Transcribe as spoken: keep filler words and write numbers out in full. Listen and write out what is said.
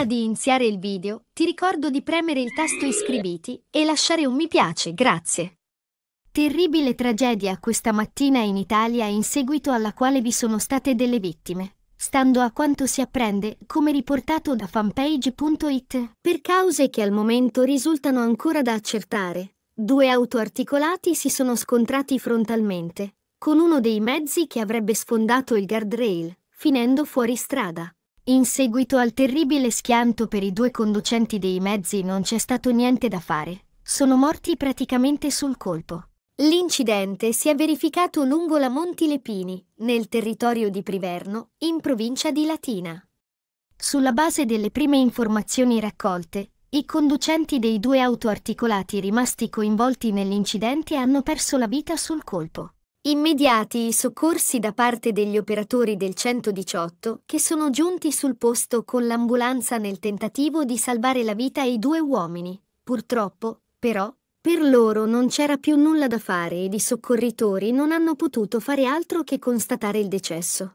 Prima di iniziare il video, ti ricordo di premere il tasto iscriviti e lasciare un mi piace, grazie. Terribile tragedia questa mattina in Italia in seguito alla quale vi sono state delle vittime, stando a quanto si apprende, come riportato da fanpage punto it, per cause che al momento risultano ancora da accertare. Due autoarticolati si sono scontrati frontalmente, con uno dei mezzi che avrebbe sfondato il guardrail, finendo fuori strada. In seguito al terribile schianto per i due conducenti dei mezzi non c'è stato niente da fare, sono morti praticamente sul colpo. L'incidente si è verificato lungo la Monti Lepini, nel territorio di Priverno, in provincia di Latina. Sulla base delle prime informazioni raccolte, i conducenti dei due autoarticolati rimasti coinvolti nell'incidente hanno perso la vita sul colpo. Immediati i soccorsi da parte degli operatori del centodiciotto che sono giunti sul posto con l'ambulanza nel tentativo di salvare la vita ai due uomini. Purtroppo, però, per loro non c'era più nulla da fare ed i soccorritori non hanno potuto fare altro che constatare il decesso.